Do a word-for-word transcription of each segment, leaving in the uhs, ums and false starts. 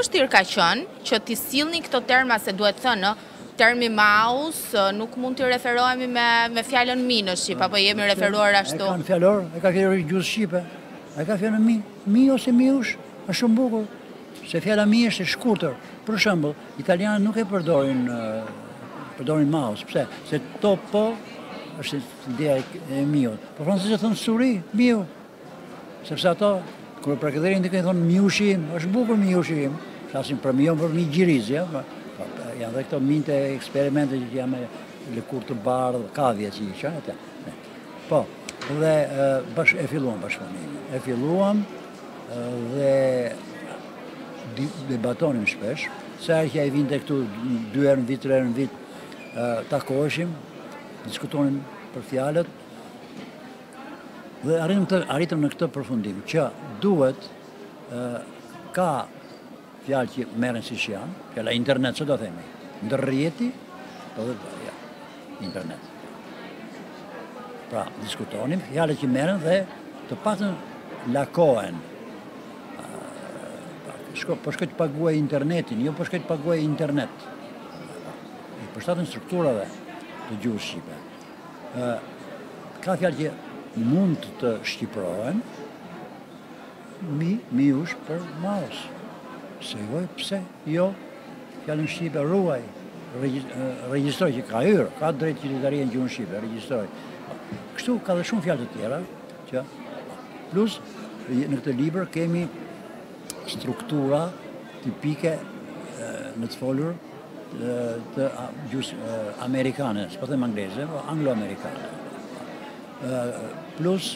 vështirë ka qenë që ti sillni këto terma se duhet thënë, termi mouse nuk mund të referohemi me me fjalën mi në shqip, apo jemi referuar ashtu. Ai kanë fjalor, ai ka fjalë gjuhë shqipe. Ai ka fjalën mi, mi ose miush, është shumë bukur. Se fjala mi është e shkurtër. Për shembull, italianët nuk e përdorin përdorin mouse, pse? Se topo është ideja e miut. Po francezët thonë souris, miu. Sepse ato kur përkëdherin dikën thonë miushi im, është bukur miushi im. Flasin për miun për mi gjiriz, ja. Janë dhe këto minte eksperimente që jam e lëkur të bardhë, kadhje që i qatë. Po, dhe bash, e filluam bashkëpunimi. E filluam dhe debatonim shpesh. Se arhja i vinte këtu dy herë në vit, tre herë në vit, takoheshim, diskutonim për fjalët. Dhe arritëm në këtë përfundim, që duhet ka fjalë që merren siç janë, fjala internet, ç'do themi? Ndërrjeti, do të thotë ja, internet. Pra, diskutonim fjalë që merren dhe të patën lakohen. Shko, po shkoj të paguaj internetin, jo po shkoj të paguaj internet. I përshtatën strukturave të gjuhës shqipe. Ka fjalë që mund të shqipërohen, mi, miush për mouse. Se joj, pse? Jo, fjallën shqipe ruaj, regjistroj që ka hyrë, ka drejt qytetarije në gjuhën shqipe, regjistroj. Kështu ka dhe shumë fjallë të tjera, që plus në këtë libër kemi struktura tipike në të folur të gjuhës amerikane, s'po them angleze, po anglo-amerikane. Plus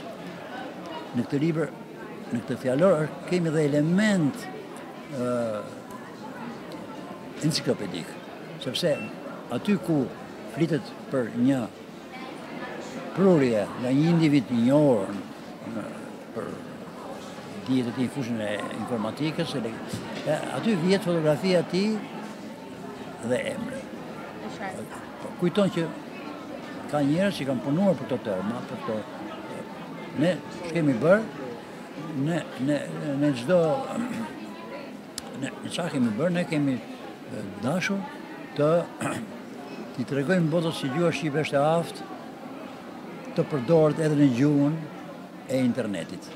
në këtë libër, në këtë fjallor, kemi dhe element enciklopedik, sepse aty ku flitet për një prurje nga një individ një orën për dijet e ti fushën e informatikës, aty vjet fotografia ti dhe emri. Kujton që ka njerëz që kanë punuar për këto terma, për këto ne shkemi bërë, ne çdo në qa kemi bërë, ne kemi dashur të t'i tregojmë botës që gjuha shqipe është e aftë të përdoret edhe në gjuhën e internetit.